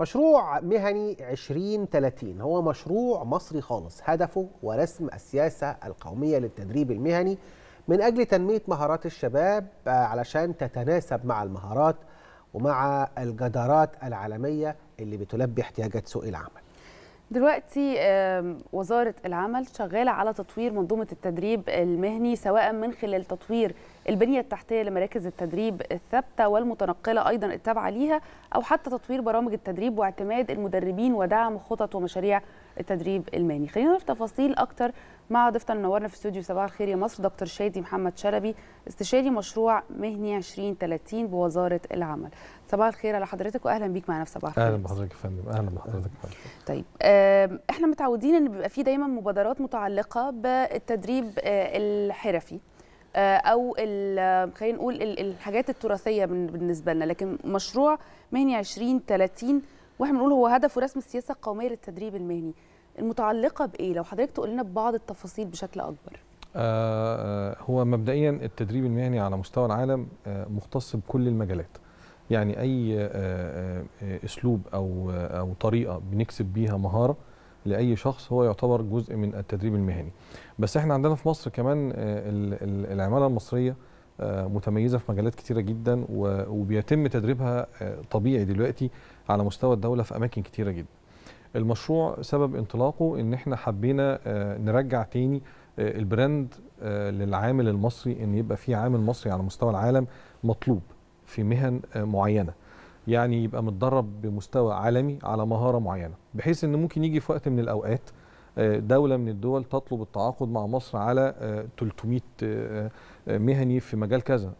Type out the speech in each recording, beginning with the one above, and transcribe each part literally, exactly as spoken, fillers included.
مشروع مهني عشرين ثلاثين هو مشروع مصري خالص، هدفه ورسم السياسة القومية للتدريب المهني من أجل تنمية مهارات الشباب علشان تتناسب مع المهارات ومع الجدارات العالمية اللي بتلبي احتياجات سوق العمل. دلوقتي وزارة العمل شغالة على تطوير منظومة التدريب المهني، سواء من خلال تطوير البنية التحتية لمراكز التدريب الثابتة والمتنقلة أيضا التابعة ليها، أو حتى تطوير برامج التدريب واعتماد المدربين ودعم خطط ومشاريع التدريب المهني. خلينا في تفاصيل أكتر مع ضيفتنا منورنا في استوديو صباح الخير يا مصر، دكتور شادي محمد شلبي، استشاري مشروع مهني عشرين ثلاثين بوزارة العمل. صباح الخير على حضرتك واهلا بيك معنا في صباح الخير. اهلا بحضرتك يا فندم. اهلا بحضرتك يا فندم. طيب احنا متعودين ان بيبقى في دايما مبادرات متعلقه بالتدريب الحرفي او خلينا نقول الحاجات التراثيه بالنسبه لنا، لكن مشروع مهني عشرين ثلاثين واحنا بنقول هو هدفه رسم السياسه القوميه للتدريب المهني، المتعلقه بايه؟ لو حضرتك تقول لنا ببعض التفاصيل بشكل اكبر. آه هو مبدئيا التدريب المهني على مستوى العالم آه مختص بكل المجالات، يعني اي آه اسلوب او او طريقه بنكسب بيها مهاره لاي شخص هو يعتبر جزء من التدريب المهني. بس احنا عندنا في مصر كمان آه العماله المصريه آه متميزه في مجالات كتيره جدا، وبيتم تدريبها آه طبيعي دلوقتي على مستوى الدوله في اماكن كتيره جدا. المشروع سبب انطلاقه ان احنا حبينا نرجع تاني البراند للعامل المصري، ان يبقى في عامل مصري على مستوى العالم مطلوب في مهن معينه، يعني يبقى متدرب بمستوى عالمي على مهاره معينه، بحيث ان ممكن يجي في وقت من الاوقات دوله من الدول تطلب التعاقد مع مصر على ثلاثمائة مهني في مجال كذا،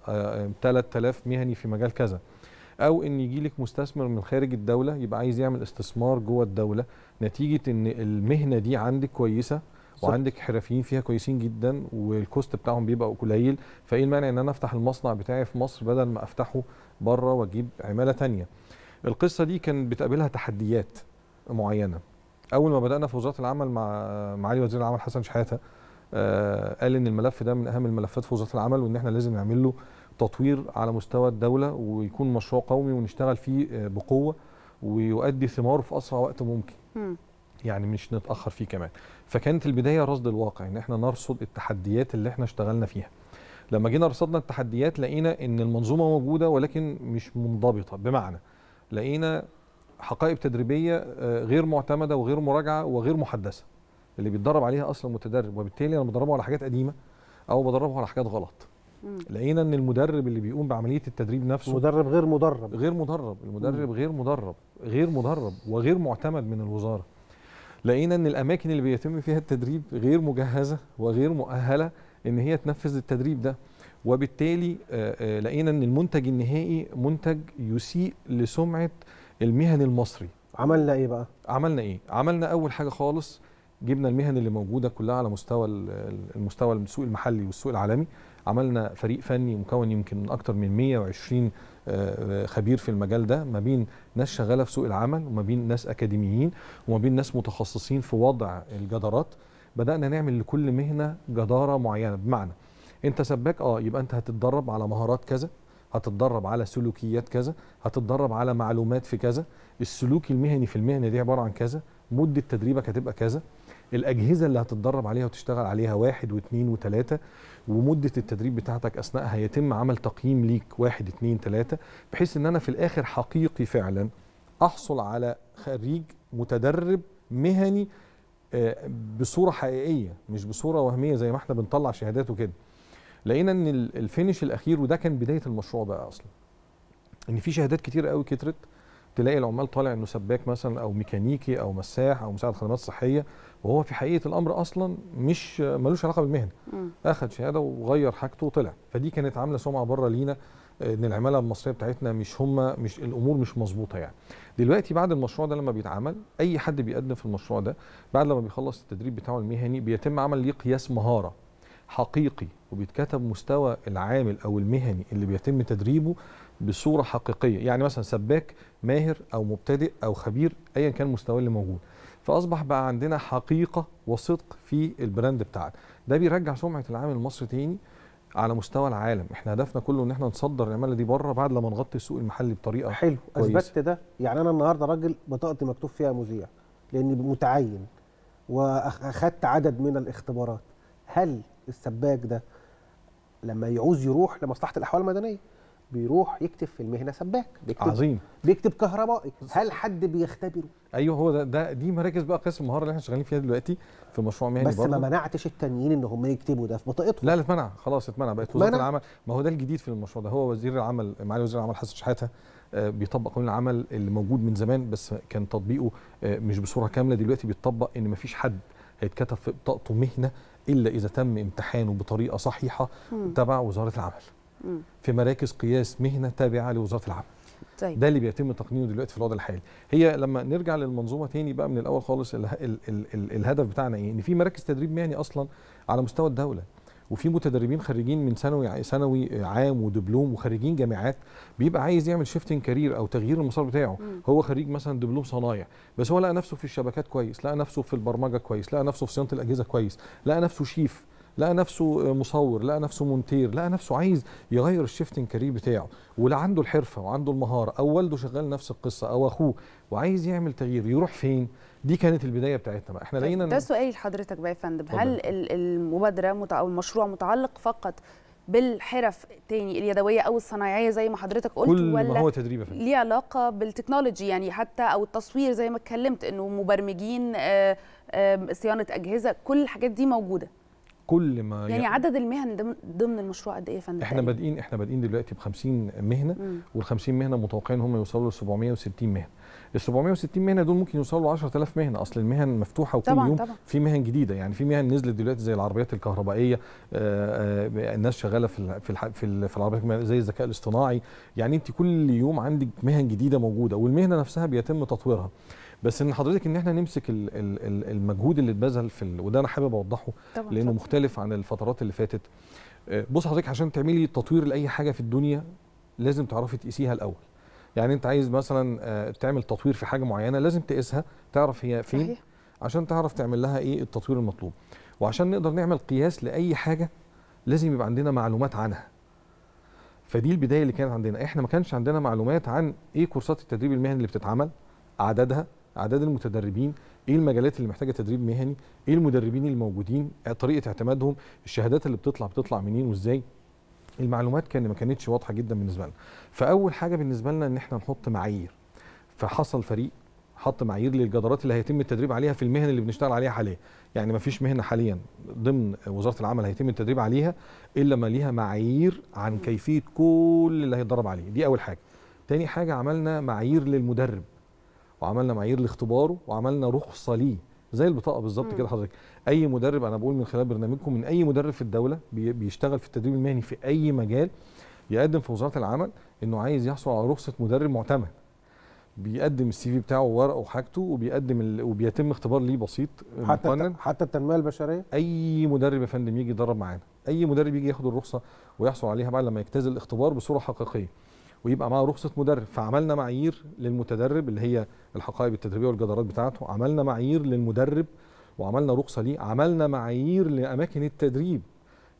ثلاثة آلاف مهني في مجال كذا، او ان يجي لك مستثمر من خارج الدوله يبقى عايز يعمل استثمار جوه الدوله نتيجه ان المهنه دي عندك كويسه وعندك حرفيين فيها كويسين جدا والكوست بتاعهم بيبقى قليل، فايه المانع ان انا افتح المصنع بتاعي في مصر بدل ما افتحه بره واجيب عماله ثانيه. القصه دي كان بتقابلها تحديات معينه. اول ما بدانا في وزاره العمل مع معالي وزير العمل حسن شحاتة قال ان الملف ده من اهم الملفات في وزاره العمل، وان احنا لازم نعمل له تطوير على مستوى الدولة ويكون مشروع قومي ونشتغل فيه بقوة ويؤدي ثماره في أسرع وقت ممكن، م. يعني مش نتأخر فيه كمان. فكانت البداية رصد الواقع، إن احنا نرصد التحديات اللي احنا اشتغلنا فيها. لما جينا رصدنا التحديات لقينا إن المنظومة موجودة ولكن مش منضبطة، بمعنى لقينا حقائب تدريبية غير معتمدة وغير مراجعة وغير محدثة اللي بيتدرب عليها أصلا متدرب، وبالتالي أنا بدربه على حاجات قديمة أو بدربه على حاجات غلط. لقينا ان المدرب اللي بيقوم بعمليه التدريب نفسه مدرب غير مدرب غير مدرب المدرب مم. غير مدرب غير مدرب وغير معتمد من الوزاره. لقينا ان الاماكن اللي بيتم فيها التدريب غير مجهزه وغير مؤهله ان هي تنفذ التدريب ده، وبالتالي لقينا ان المنتج النهائي منتج يسيء لسمعه المهن المصري. عملنا ايه بقى؟ عملنا ايه؟ عملنا اول حاجه خالص جبنا المهن اللي موجوده كلها على مستوى المستوى السوق المحلي والسوق العالمي، عملنا فريق فني مكون يمكن من اكتر من مئة وعشرين خبير في المجال ده، ما بين ناس شغاله في سوق العمل وما بين ناس اكاديميين وما بين ناس متخصصين في وضع الجدارات. بدانا نعمل لكل مهنه جداره معينه، بمعنى انت سباك اه يبقى انت هتتدرب على مهارات كذا، هتتدرب على سلوكيات كذا، هتتدرب على معلومات في كذا، السلوك المهني في المهنه دي عباره عن كذا، مده تدريبك هتبقى كذا، الأجهزة اللي هتتدرب عليها وتشتغل عليها واحد واثنين وثلاثة، ومدة التدريب بتاعتك أثناءها هيتم عمل تقييم ليك واحد اثنين ثلاثة، بحيث إن أنا في الآخر حقيقي فعلا أحصل على خريج متدرب مهني بصورة حقيقية مش بصورة وهمية زي ما احنا بنطلع شهادات وكده. لقينا إن الفينش الأخير، وده كان بداية المشروع بقى أصلا، إن في شهادات كتير قوي كترت، تلاقي العمال طالع انه سباك مثلا او ميكانيكي او مساح او مساعد خدمات صحيه، وهو في حقيقه الامر اصلا مش ملوش علاقه بالمهنه، اخذ شهاده وغير حاجته وطلع. فدي كانت عامله سمعه بره لينا ان العماله المصريه بتاعتنا مش هم مش الامور مش مظبوطه. يعني دلوقتي بعد المشروع ده لما بيتعمل، اي حد بيقدم في المشروع ده بعد لما بيخلص التدريب بتاعه المهني بيتم عمل ليه قياس مهاره حقيقي، وبيتكتب مستوى العامل او المهني اللي بيتم تدريبه بصوره حقيقيه، يعني مثلا سباك ماهر او مبتدئ او خبير ايا كان مستواه اللي موجود. فاصبح بقى عندنا حقيقه وصدق في البراند بتاعنا، ده بيرجع سمعه العامل المصري تاني على مستوى العالم. احنا هدفنا كله ان احنا نصدر العماله دي بره بعد لما نغطي السوق المحلي بطريقه حلو كويسة. اثبتت ده، يعني انا النهارده راجل بطاقتي مكتوب فيها مذيع لاني متعين واخدت عدد من الاختبارات. هل السباك ده لما يعوز يروح لمصلحه الاحوال المدنيه بيروح يكتب في المهنه سباك، بيكتب عظيم، بيكتب كهربائي، هل حد بيختبره؟ ايوه هو ده, ده دي مراكز بقى قسم المهاره اللي احنا شغالين فيها دلوقتي في مشروع مهني. بس برضه. ما منعتش التانيين ان هم يكتبوا ده في بطاقتهم. لا لا اتمنع، خلاص اتمنع، بقت وزاره العمل. ما هو ده الجديد في المشروع ده، هو وزير العمل معالي وزير العمل حسن شحاتة بيطبق قانون العمل اللي موجود من زمان، بس كان تطبيقه مش بصوره كامله. دلوقتي بيتطبق ان ما فيش حد هيتكتب في بطاقته مهنه الا اذا تم امتحانه بطريقه صحيحه م. تبع وزاره العمل. في مراكز قياس مهنه تابعه لوزاره العمل. طيب. ده اللي بيتم تقنينه دلوقتي في الوضع الحالي. هي لما نرجع للمنظومه تاني بقى من الاول خالص، ال ال ال ال الهدف بتاعنا ايه؟ ان في مراكز تدريب مهني اصلا على مستوى الدوله، وفي متدربين خريجين من ثانوي ثانوي عام ودبلوم وخريجين جامعات، بيبقى عايز يعمل شيفتنج كارير او تغيير المسار بتاعه. مم. هو خريج مثلا دبلوم صنايع، بس هو لقى نفسه في الشبكات كويس، لقى نفسه في البرمجه كويس، لقى نفسه في صيانه الاجهزه كويس، لقى نفسه شيف، لقى نفسه مصور، لقى نفسه مونتير، لقى نفسه عايز يغير الشيفتنج كارير بتاعه، ولا عنده الحرفه وعنده المهاره، او والده شغال نفس القصه او اخوه وعايز يعمل تغيير، يروح فين؟ دي كانت البدايه بتاعتنا بقى. احنا لقينا ده سؤالي لحضرتك بقى يا فندم، هل المبادره او المشروع متعلق فقط بالحرف تاني اليدويه او الصناعيه زي ما حضرتك قلت، كل ولا ما هو تدريب ليه علاقه بالتكنولوجي يعني حتى، او التصوير زي ما اتكلمت انه مبرمجين، آآ آآ صيانه اجهزه، كل الحاجات دي موجوده؟ كل ما يعني عدد المهن ضمن المشروع قد ايه يا فندم؟ احنا بادئين احنا بادئين دلوقتي ب خمسين مهنه، وال خمسين مهنه متوقعين هم يوصلوا ل سبعمية وستين مهنه. ال سبعمية وستين مهنه دول ممكن يوصلوا ل عشرة آلاف مهنه، اصل المهن مفتوحه وكل طبعًا يوم طبعًا. في مهن جديده، يعني في مهن نزلت دلوقتي زي العربيات الكهربائيه، آآ آآ الناس شغاله في في في العربيات زي الذكاء الاصطناعي، يعني انت كل يوم عندك مهن جديده موجوده، والمهنه نفسها بيتم تطويرها. بس ان حضرتك ان احنا نمسك المجهود اللي اتبذل في ال... وده انا حابب اوضحه لانه مختلف عن الفترات اللي فاتت. بص حضرتك، عشان تعملي تطوير لاي حاجه في الدنيا لازم تعرفي تقيسيها الاول. يعني انت عايز مثلا تعمل تطوير في حاجه معينه، لازم تقيسها، تعرف هي فين صحيح. عشان تعرف تعمل لها ايه التطوير المطلوب. وعشان نقدر نعمل قياس لاي حاجه لازم يبقى عندنا معلومات عنها. فدي البدايه اللي كانت عندنا، احنا ما كانش عندنا معلومات عن ايه كورسات التدريب المهني اللي بتتعمل، عددها، اعداد المتدربين، ايه المجالات اللي محتاجه تدريب مهني، ايه المدربين الموجودين، طريقه اعتمادهم، الشهادات اللي بتطلع بتطلع منين وازاي. المعلومات كان ما كانتش واضحه جدا بالنسبه لنا. فاول حاجه بالنسبه لنا ان احنا نحط معايير. فحصل فريق حط معايير للجدارات اللي هيتم التدريب عليها في المهن اللي بنشتغل عليها حاليا. يعني ما فيش مهنه حاليا ضمن وزاره العمل هيتم التدريب عليها الا ما ليها معايير عن كيفيه كل اللي هيتدرب عليه. دي اول حاجه. تاني حاجه، عملنا معايير للمدرب، وعملنا معايير لاختباره، وعملنا رخصه ليه زي البطاقه بالظبط كده. حضرتك اي مدرب، انا بقول من خلال برنامجكم، من اي مدرب في الدوله بيشتغل في التدريب المهني في اي مجال يقدم في وزاره العمل انه عايز يحصل على رخصه مدرب معتمد، بيقدم السي في بتاعه وورقه وحاجته، وبيقدم ال... وبيتم اختبار ليه بسيط حتى مقنن. حتى التنميه البشريه اي مدرب يا فندم يجي يدرب معانا، اي مدرب يجي ياخد الرخصه ويحصل عليها بعد لما يجتاز الاختبار بصوره حقيقيه ويبقى معاه رخصه مدرب. فعملنا معايير للمتدرب اللي هي الحقائب التدريبيه والجدارات بتاعته، عملنا معايير للمدرب وعملنا رخصه ليه، عملنا معايير لاماكن التدريب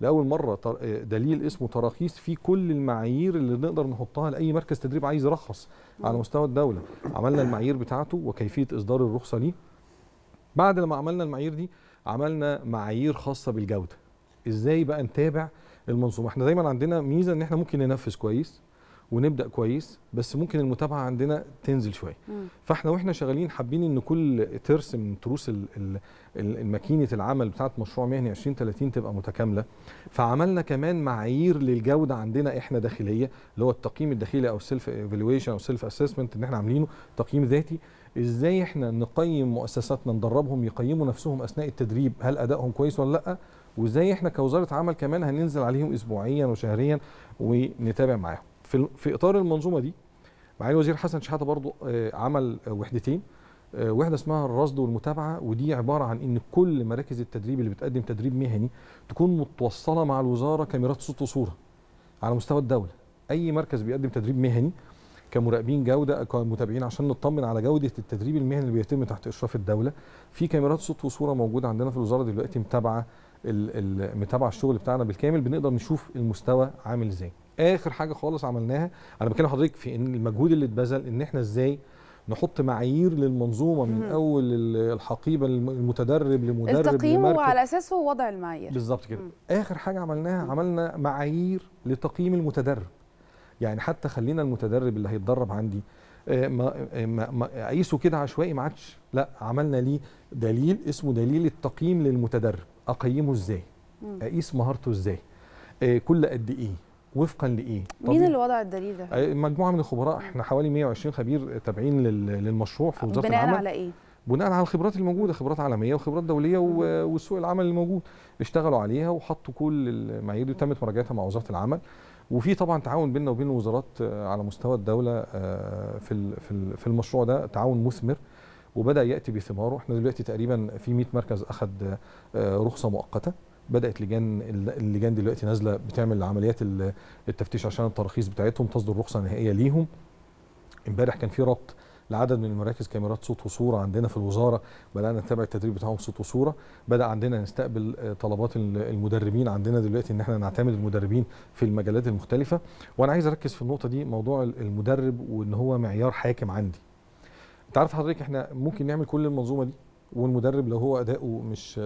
لاول مره، دليل اسمه تراخيص فيه كل المعايير اللي نقدر نحطها لاي مركز تدريب عايز يرخص على مستوى الدوله. عملنا المعايير بتاعته وكيفيه اصدار الرخصه ليه. بعد لما عملنا المعايير دي، عملنا معايير خاصه بالجوده. ازاي بقى نتابع المنظومه؟ احنا دايما عندنا ميزه ان احنا ممكن ننفذ كويس ونبدا كويس، بس ممكن المتابعه عندنا تنزل شويه. فاحنا واحنا شغالين حابين ان كل ترس من تروس الماكينه العمل بتاعه مشروع مهني عشرين ثلاثين تبقى متكامله. فعملنا كمان معايير للجوده عندنا احنا داخليه، اللي هو التقييم الداخلي او السيلف ايفالويشن او السيلف اسسمنت، ان احنا عاملينه تقييم ذاتي. ازاي احنا نقيم مؤسساتنا، ندربهم يقيموا نفسهم اثناء التدريب هل ادائهم كويس ولا لا، وازاي احنا كوزاره عمل كمان هننزل عليهم اسبوعيا وشهريا ونتابع معاهم. في في اطار المنظومه دي، معالي الوزير حسن شحاته برضو عمل وحدتين، وحده اسمها الرصد والمتابعه، ودي عباره عن ان كل مراكز التدريب اللي بتقدم تدريب مهني تكون متوصله مع الوزاره كاميرات صوت وصوره على مستوى الدوله. اي مركز بيقدم تدريب مهني كمراقبين جوده كمتابعين عشان نطمن على جوده التدريب المهني اللي بيتم تحت اشراف الدوله، في كاميرات صوت وصوره موجوده عندنا في الوزاره دلوقتي متابعه متابعه الشغل بتاعنا بالكامل، بنقدر نشوف المستوى عامل ازاي. اخر حاجه خالص عملناها، انا بكلم حضرتك في ان المجهود اللي اتبذل، ان احنا ازاي نحط معايير للمنظومه من اول الحقيبه، المتدرب لمدرب التقييم، وعلى اساسه وضع المعايير بالظبط كده. مم. اخر حاجه عملناها، عملنا معايير لتقييم المتدرب، يعني حتى خلينا المتدرب اللي هيتدرب عندي ما اقيسه كده عشوائي ما عادش، لا عملنا ليه دليل اسمه دليل التقييم للمتدرب، اقيمه ازاي، اقيس مهارته ازاي، كل قد ايه، وفقا لايه. مين اللي وضع الدليل ده؟ مجموعه من الخبراء، احنا حوالي مئة وعشرين خبير تابعين للمشروع في وزاره العمل. بناء على ايه؟ بناء على الخبرات الموجوده، خبرات عالميه وخبرات دوليه وسوق العمل الموجود، اشتغلوا عليها وحطوا كل المعايير دي وتمت مراجعتها مع وزاره العمل، وفي طبعا تعاون بيننا وبين الوزارات على مستوى الدوله في في المشروع ده، تعاون مثمر وبدا ياتي بثماره. احنا دلوقتي تقريبا في مئة مركز اخذ رخصه مؤقته، بدات لجان اللجان دلوقتي نازله بتعمل عمليات التفتيش عشان التراخيص بتاعتهم، تصدر رخصه نهائيه ليهم. امبارح كان في ربط لعدد من المراكز كاميرات صوت وصوره عندنا في الوزاره، بدانا نتابع التدريب بتاعهم صوت وصوره، بدا عندنا نستقبل طلبات المدربين، عندنا دلوقتي ان احنا نعتمد المدربين في المجالات المختلفه. وانا عايز اركز في النقطه دي، موضوع المدرب وان هو معيار حاكم عندي. انت عارف حضرتك احنا ممكن نعمل كل المنظومه دي والمدرب لو هو اداؤه مش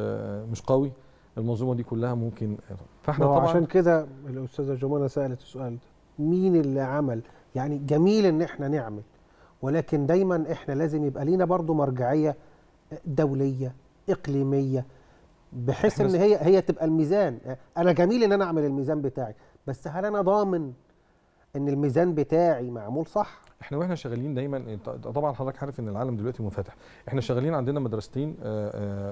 مش قوي، المنظومه دي كلها ممكن. فاحنا طبعا عشان كده الاستاذه جومانا سالت السؤال ده، مين اللي عمل؟ يعني جميل ان احنا نعمل، ولكن دايما احنا لازم يبقى لينا برضو مرجعيه دوليه اقليميه، بحيث ان هي هي تبقى الميزان. انا جميل ان انا اعمل الميزان بتاعي، بس هل انا ضامن ان الميزان بتاعي معمول صح؟ احنا واحنا شغالين دايما، طبعا حضرتك عارف ان العالم دلوقتي منفتح، احنا شغالين عندنا مدرستين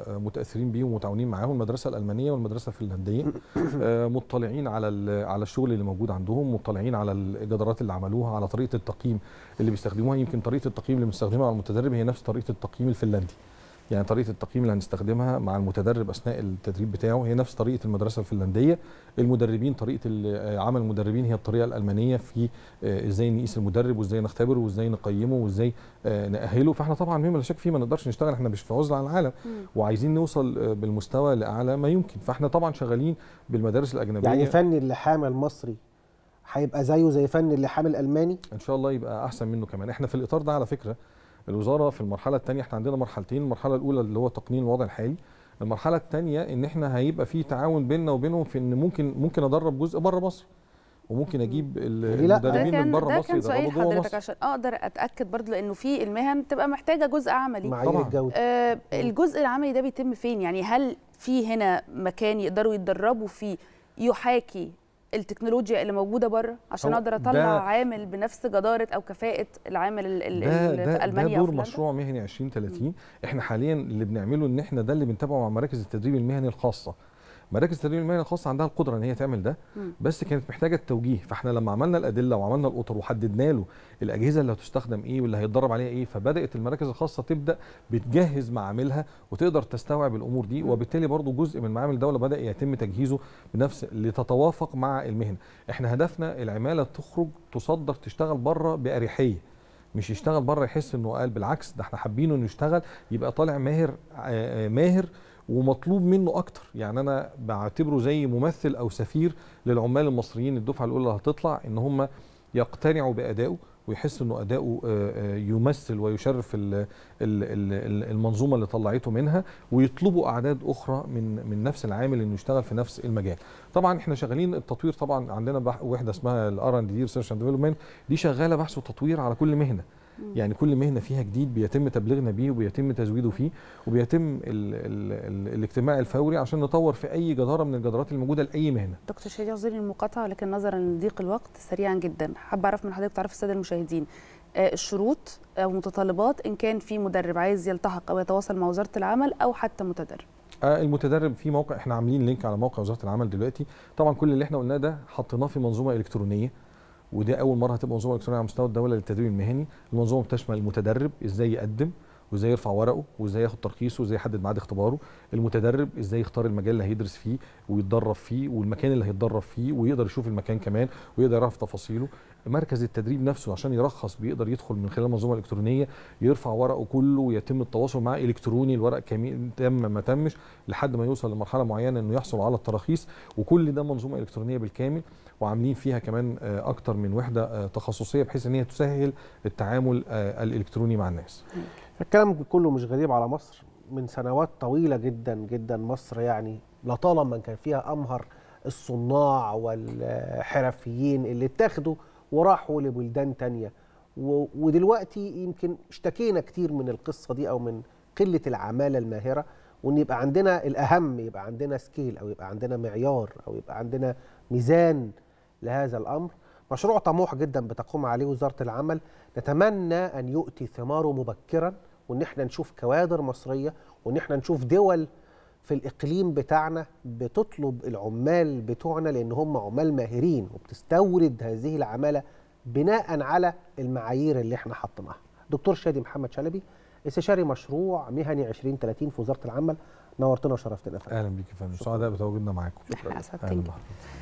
متاثرين بيهم ومتعاونين معاهم، المدرسه الالمانيه والمدرسه الفنلنديه، مطلعين على على الشغل اللي موجود عندهم، مطلعين على الجدارات اللي عملوها، على طريقه التقييم اللي بيستخدموها. يمكن طريقه التقييم اللي بنستخدمها على المتدرب هي نفس طريقه التقييم الفنلندي، يعني طريقه التقييم اللي هنستخدمها مع المتدرب اثناء التدريب بتاعه هي نفس طريقه المدرسه الفنلنديه. المدربين طريقه عمل المدربين هي الطريقه الالمانيه في ازاي نقيس المدرب وازاي نختبره وازاي نقيمه وازاي ناهله. فاحنا طبعا مما لا شك فيه ما نقدرش نشتغل، احنا مش في عزله عن العالم وعايزين نوصل بالمستوى لاعلى ما يمكن، فاحنا طبعا شغالين بالمدارس الاجنبيه. يعني فن اللحام المصري هيبقى زيه زي فن اللحام الالماني ان شاء الله، يبقى احسن منه كمان. احنا في الاطار ده على فكره الوزاره في المرحله الثانيه، احنا عندنا مرحلتين، المرحله الاولى اللي هو تقنين الوضع الحالي، المرحله الثانيه ان احنا هيبقى في تعاون بيننا وبينهم في ان ممكن ممكن ادرب جزء بره مصر وممكن اجيب المدربين من بره مصر يدربوا جوه مصر. ده كان عشان اقدر اتاكد برضه، لانه في المهن بتبقى محتاجه جزء عملي. طبعا آه الجزء العملي ده بيتم فين؟ يعني هل في هنا مكان يقدروا يتدربوا فيه يحاكي التكنولوجيا اللي موجوده بره عشان اقدر اطلع عامل بنفس جداره او كفاءه العامل اللي في المانيا؟ ده دور مشروع مهني ألفين وثلاثين. احنا حاليا اللي بنعمله ان احنا ده اللي بنتابعه مع مراكز التدريب المهني الخاصه. مراكز التدريب المهني الخاصه عندها القدره ان هي تعمل ده، بس كانت محتاجه التوجيه. فاحنا لما عملنا الادله وعملنا الاطر وحددنا له الاجهزه اللي هتستخدم ايه واللي هيتدرب عليها ايه، فبدات المراكز الخاصه تبدا بتجهز معاملها وتقدر تستوعب الامور دي، وبالتالي برضو جزء من معامل الدوله بدا يتم تجهيزه بنفس لتتوافق مع المهنه. احنا هدفنا العماله تخرج تصدر تشتغل بره باريحيه، مش يشتغل بره يحس انه قال، بالعكس ده احنا حابينه انه يشتغل يبقى طالع ماهر ماهر ومطلوب منه اكتر. يعني انا بعتبره زي ممثل او سفير للعمال المصريين الدفعه الاولى اللي هتطلع، ان هم يقتنعوا بادائه ويحس انه اداؤه يمثل ويشرف المنظومه اللي طلعته منها، ويطلبوا اعداد اخرى من من نفس العامل انه يشتغل في نفس المجال. طبعا احنا شغالين التطوير، طبعا عندنا وحده اسمها الار اند دي ريسيرش اند ديفلوبمنت، دي شغاله بحث وتطوير على كل مهنه، يعني كل مهنه فيها جديد بيتم تبليغنا بيه وبيتم تزويده فيه وبيتم ال ال ال الاجتماع الفوري عشان نطور في اي جداره من الجدارات الموجوده لاي مهنه. دكتور شادي، اعذرني المقاطعه لكن نظرا لضيق الوقت سريعا جدا، حابه اعرف من حضرتك، تعرف الساده المشاهدين الشروط او متطلبات ان كان في مدرب عايز يلتحق او يتواصل مع وزاره العمل او حتى متدرب. المتدرب في موقع، احنا عاملين لينك على موقع وزاره العمل دلوقتي، طبعا كل اللي احنا قلناه ده حطيناه في منظومه الكترونيه، ودي أول مرة هتبقى منظومة إلكترونية على مستوى الدولة للتدريب المهني. المنظومة بتشمل المتدرب إزاي يقدم وإزاي يرفع ورقه وإزاي ياخد ترخيصه وإزاي يحدد ميعاد اختباره، المتدرب إزاي يختار المجال اللي هيدرس فيه ويتدرب فيه والمكان اللي هيتدرب فيه، ويقدر يشوف المكان كمان ويقدر يعرف تفاصيله، مركز التدريب نفسه عشان يرخص بيقدر يدخل من خلال منظومه الكترونيه، يرفع ورقه كله ويتم التواصل معاه الكتروني، الورق كامل تم ما تمش لحد ما يوصل لمرحله معينه انه يحصل على التراخيص، وكل ده منظومه الكترونيه بالكامل، وعاملين فيها كمان اكتر من وحده تخصصيه بحيث ان هي تسهل التعامل الالكتروني مع الناس. الكلام كله مش غريب على مصر، من سنوات طويله جدا جدا مصر يعني لطالما كان فيها امهر الصناع والحرفيين اللي اتاخدوا وراحوا لبلدان تانية، ودلوقتي يمكن اشتكينا كتير من القصه دي او من قله العماله الماهره، وان يبقى عندنا الاهم يبقى عندنا سكيل او يبقى عندنا معيار او يبقى عندنا ميزان لهذا الامر. مشروع طموح جدا بتقوم عليه وزاره العمل، نتمنى ان يؤتي ثماره مبكرا، وان احنا نشوف كوادر مصريه، وان احنا نشوف دول في الاقليم بتاعنا بتطلب العمال بتوعنا لان هم عمال ماهرين، وبتستورد هذه العماله بناء على المعايير اللي احنا حطيناها. دكتور شادي محمد شلبي، استشاري مشروع مهني عشرين ثلاثين في وزاره العمل، نورتنا وشرفتنا. اهلا بيك يا فندم، سعداء بتواجدنا معاكم. شكرا.